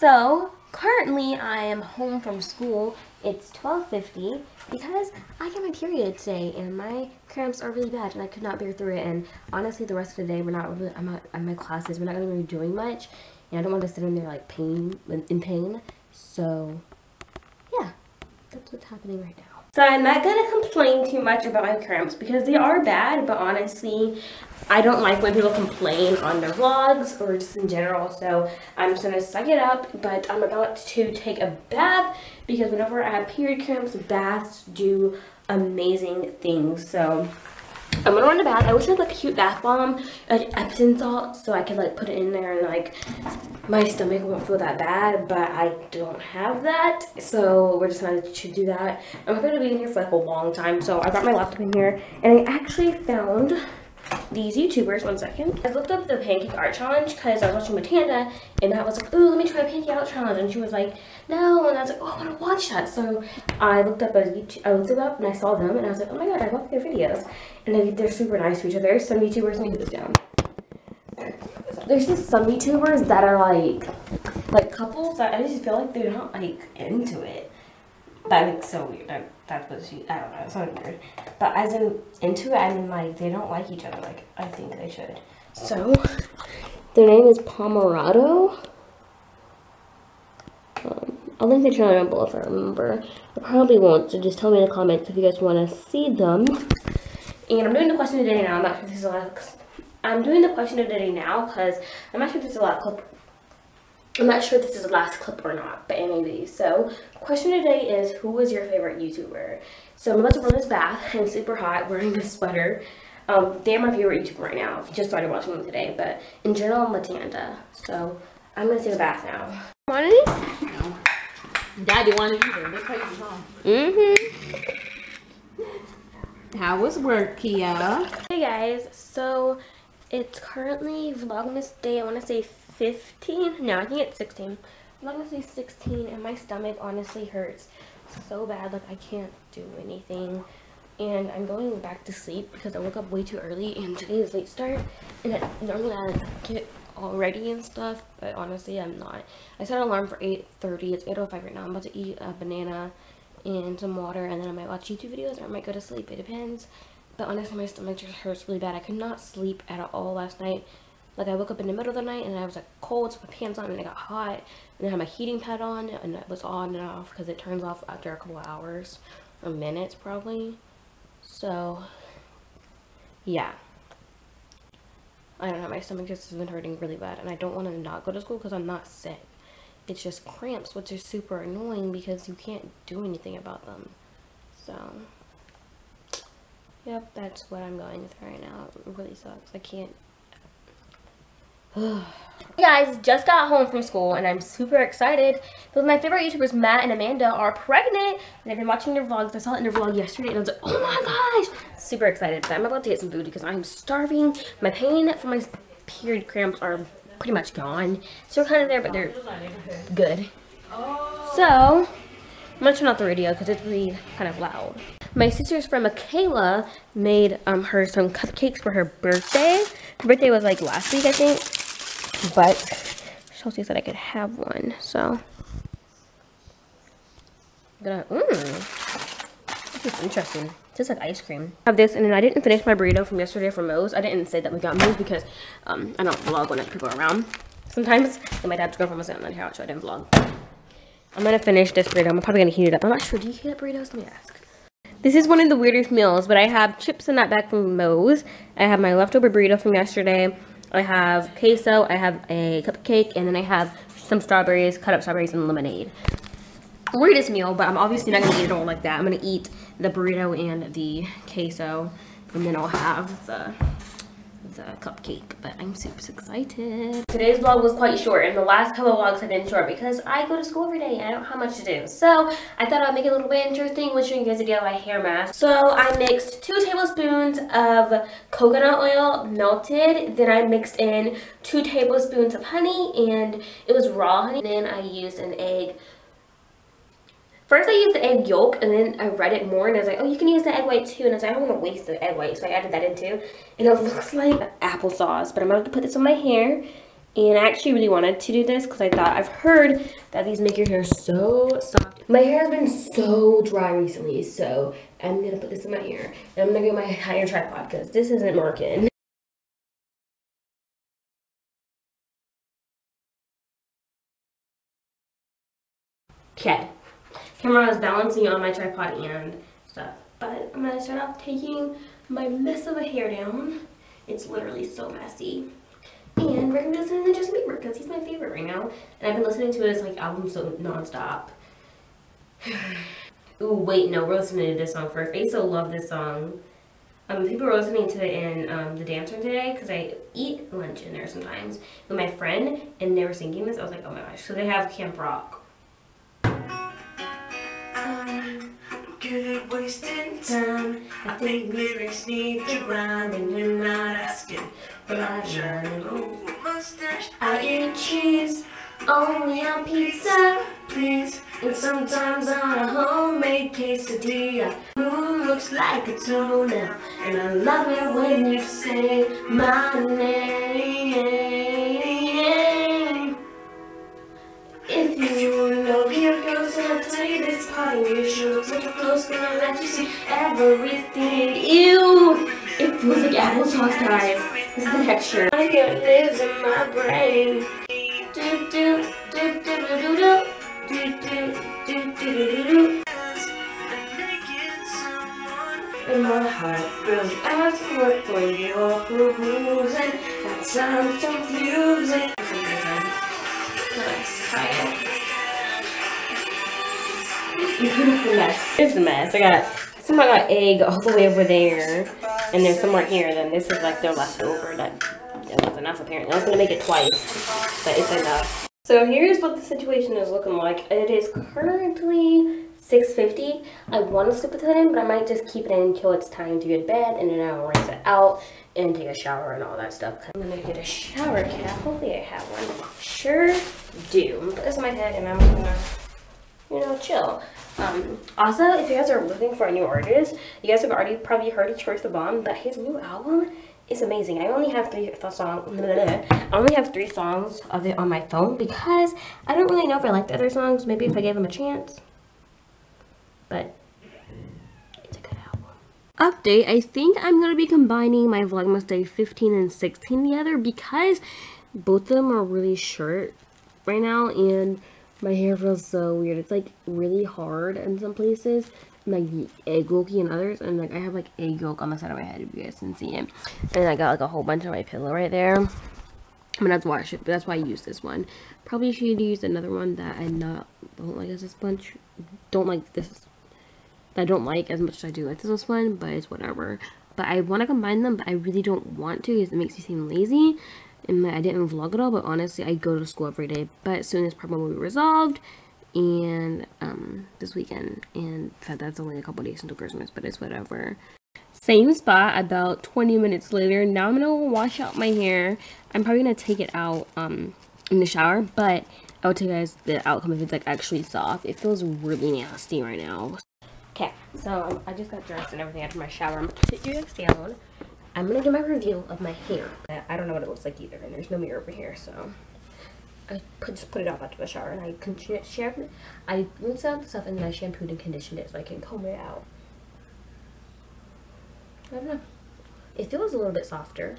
So currently I am home from school. It's 12:50 because I got my period today and my cramps are really bad and I could not bear through it. And honestly, the rest of the day I'm not in my classes, we're not really doing much, and I don't want to sit in there like in pain. So yeah, that's what's happening right now. So I'm not gonna complain too much about my cramps because they are bad, but honestly, I don't like when people complain on their vlogs or just in general, so I'm just gonna suck it up. But I'm about to take a bath because whenever I have period cramps, baths do amazing things. So I'm gonna run a bath. I wish I had like a cute bath bomb, like Epsom salt, so I could like put it in there and like my stomach won't feel that bad, but I don't have that. So we're just gonna do that. I'm gonna be in here for like a long time, so I got my laptop in here and I actually found these YouTubers. One second. I looked up the pancake art challenge because I was watching Latanda and Matt was like, ooh, let me try a pancake art challenge, and she was like, no, and I was like, oh, I want to watch that. So I looked up I looked it up and I saw them and I was like, oh my god, I love their videos, and they're super nice to each other. Some YouTubers, let me put this down. There's just some YouTubers that are like couples that I just feel like they're not like into it. That looks so weird. That's what she, I don't know, it's not weird. But as in into it, I mean like they don't like each other like I think they should. So their name is Pomerado. I'll link the channel below if I remember. I probably won't, so just tell me in the comments if you guys want to see them. And I'm doing the question today now. I'm not sure if this is a lot of, I'm doing the question of the day now because I'm not sure if this is a lot of clip. I'm not sure if this is the last clip or not, but anyway, so question today is, who is your favorite YouTuber? So I'm about to run this bath. I'm super hot, wearing this sweater. They're my favorite YouTuber right now. I've just started watching them today, but in general, I'm Latanda. So I'm gonna take a bath now. Want any? No. Daddy wanted either. They played at home. Mm-hmm. How was work, Kia? Hey guys, so it's currently Vlogmas day, I want to say 15? No, I think it's 16. Vlogmas day 16, and my stomach honestly hurts so bad, like I can't do anything. And I'm going back to sleep because I woke up way too early, and today is late start. And normally I like, get all ready and stuff, but honestly I'm not. I set an alarm for 8:30. It's 8:05 right now. I'm about to eat a banana and some water, and then I might watch YouTube videos or I might go to sleep. It depends. But honestly, my stomach just hurts really bad. I could not sleep at all last night. Like, I woke up in the middle of the night, and I was, like, cold, so I put my pants on, and I got hot. And I had my heating pad on, and it was on and off, because it turns off after a couple hours, or minutes, probably. So, yeah. I don't know, my stomach just has been hurting really bad, and I don't want to not go to school, because I'm not sick. It's just cramps, which is super annoying, because you can't do anything about them. So yep, that's what I'm going through right now. It really sucks. I can't. Hey guys, just got home from school and I'm super excited because my favorite YouTubers, Matt and Amanda, are pregnant, and I've been watching their vlogs. I saw it in their vlog yesterday and I was like, oh my gosh, super excited. But I'm about to get some food because I'm starving. My pain from my period cramps are pretty much gone. Still kind of there, but they're good. So I'm gonna turn off the radio because it's really kind of loud. My sister's friend Mikayla made her some cupcakes for her birthday. Her birthday was like last week, I think. But Chelsea said I could have one, so I'm gonna. This is interesting. It tastes like ice cream. I have this, and then I didn't finish my burrito from yesterday from Moe's. I didn't say that we got Moe's because I don't vlog when people are around. Sometimes my dad's girlfriend was sitting on here, so I didn't vlog. I'm gonna finish this burrito. I'm probably gonna heat it up. I'm not sure. Do you heat up burritos? Let me ask. This is one of the weirdest meals, but I have chips and that back from Moe's. I have my leftover burrito from yesterday. I have queso, I have a cupcake, and then I have some strawberries, cut up strawberries, and lemonade. Weirdest meal, but I'm obviously not gonna eat it all like that. I'm gonna eat the burrito and the queso, and then I'll have the cupcake, but I'm super excited. Today's vlog was quite short, and the last couple of vlogs have been short because I go to school every day and I don't have much to do. So I thought I'd make it a little bit interesting with showing you guys a DIY hair mask. So I mixed 2 tablespoons of coconut oil melted, then I mixed in 2 tablespoons of honey, and it was raw honey. Then I used an egg. First I used the egg yolk, and then I read it more and I was like, oh, you can use the egg white too, and I was like, I don't want to waste the egg white, so I added that in too. And it looks like applesauce, but I'm about to put this on my hair And I actually really wanted to do this because I thought, I've heard that these make your hair so soft. My hair has been so dry recently, so I'm going to put this in my ear. And I'm going to get my higher tripod because this isn't working. Okay. Camera is balancing on my tripod and stuff. But I'm going to start off taking my mess of a hair down. It's literally so messy. And we're gonna listen to Justin Bieber because he's my favorite right now, and I've been listening to his album so nonstop. Ooh, wait, no, we're listening to this song first. I used to love this song. People were listening to it in the dance room today because I eat lunch in there sometimes with my friend, and they were singing this. I was like, oh my gosh! So they have Camp Rock. Good wasting time. I think lyrics need to rhyme, and you're not asking. But I'm driving over mustache. I eat cheese only on pizza, please. And sometimes on a homemade quesadilla. Moon looks like a tuna, and I love it when you say my name. If you wanna know here goes, and I'll tell you this party. You should look close, gonna let you see everything. Ew! It feels like applesauce, guys. This is the texture. I get lives in my brain. Do do do do do do do do do do do. And my heart really asks for your perusing, and that sounds confusing. Let's try it. It's a mess. It's a mess. I got somehow got egg all the way over there. And there's some more here, then this is like their leftover that was enough apparently. I was gonna make it twice, but it's enough. So here's what the situation is looking like. It is currently 6:50. I want to sleep with it in, but I might just keep it in until it's time to go to bed, and then I'll rinse it out and take a shower and all that stuff. I'm gonna get a shower cap. Hopefully I have one. Sure do. I'm gonna put this in my head and I'm gonna, you know, chill. Also, if you guys are looking for a new artist, you guys have already probably heard of Choice the Bomb, but his new album is amazing. I only have three songs of it on my phone because I don't really know if I like the other songs. Maybe if I gave them a chance, but it's a good album. Update, I think I'm going to be combining my Vlogmas Day 15 and 16 together because both of them are really short right now, and my hair feels so weird. It's like really hard in some places, and like egg yolky in others, and like I have like egg yolk on the side of my head if you guys can see it. And I got like a whole bunch on my pillow right there. I mean, that's why I should, but that's why I use this one. Probably should use another one that I don't like as this bunch. Don't like this. I don't like as much as I do like this one, but it's whatever. But I want to combine them, but I really don't want to because it makes me seem lazy. And I didn't vlog at all, but honestly, I go to school every day. But soon this problem will be resolved, and this weekend, and that's only a couple days until Christmas, but it's whatever. Same spot about 20 minutes later. Now I'm gonna wash out my hair. I'm probably gonna take it out in the shower, but I'll tell you guys the outcome if it's like actually soft. It feels really nasty right now. Okay, so I just got dressed and everything after my shower. I'm gonna sit you guys down. I'm gonna do my review of my hair. I don't know what it looks like either, and there's no mirror over here, so I just put it off after the shower, and I rinsed out the stuff, and then I shampooed and conditioned it so I can comb it out. I don't know. It feels a little bit softer.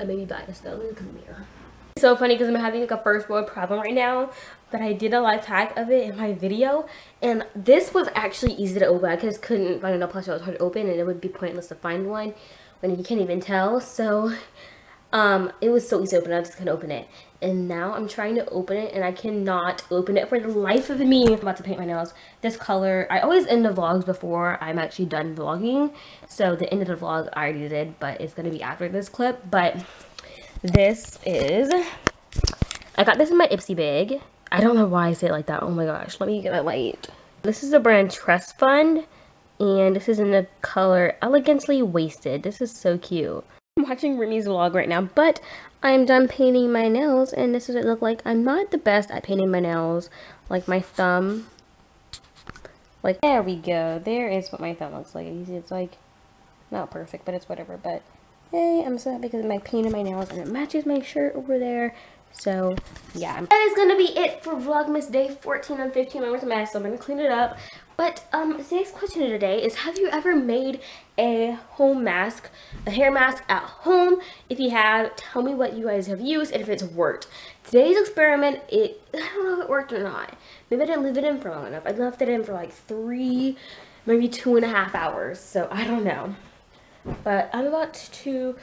I may be biased though, look in the mirror. It's so funny because I'm having like a first world problem right now, but I did a live hack of it in my video, and this was actually easy to open. I just couldn't find enough plush that was hard to open, and it would be pointless to find one when you can't even tell. So it was so easy to open. I just couldn't open it, and now I'm trying to open it and I cannot open it for the life of me. I'm about to paint my nails this color. I always end the vlogs before I'm actually done vlogging, so the end of the vlog I already did, but it's gonna be after this clip. But this is, I got this in my Ipsy bag. I don't know why I say it like that. Oh my gosh, let me get my light. This is the brand Trust Fund, and this is in the color Elegantly Wasted. This is so cute. I'm watching Remy's vlog right now, but I'm done painting my nails, and this is what it looked like. I'm not the best at painting my nails, like my thumb. Like, there we go. There is what my thumb looks like. You see, it's like, not perfect, but it's whatever. But, yay, I'm so happy because I painted my nails, and it matches my shirt over there. So, yeah. That is going to be it for Vlogmas Day 14 and 15. I was a mess, so I'm going to clean it up. But today's question of the day is, have you ever made a home mask, a hair mask at home? If you have, tell me what you guys have used and if it's worked. Today's experiment, I don't know if it worked or not. Maybe I didn't leave it in for long enough. I left it in for like 3, maybe 2.5 hours. So I don't know. But I'm about to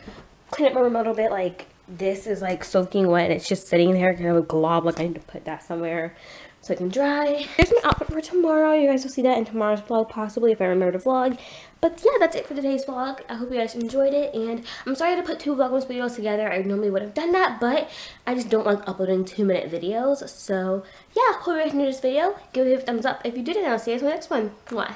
clean up my room a little bit. Like, this is like soaking wet and it's just sitting there kind of a glob. Like, I need to put that somewhere so it can dry. Here's my outfit for tomorrow. You guys will see that in tomorrow's vlog, possibly, if I remember to vlog. But yeah, that's it for today's vlog. I hope you guys enjoyed it, and I'm sorry I had to put 2 Vlogmas videos together. I normally would have done that, but I just don't like uploading 2-minute videos. So yeah, hope you guys enjoyed this video. Give it a thumbs up if you did, and I'll see you guys in my next one. Bye.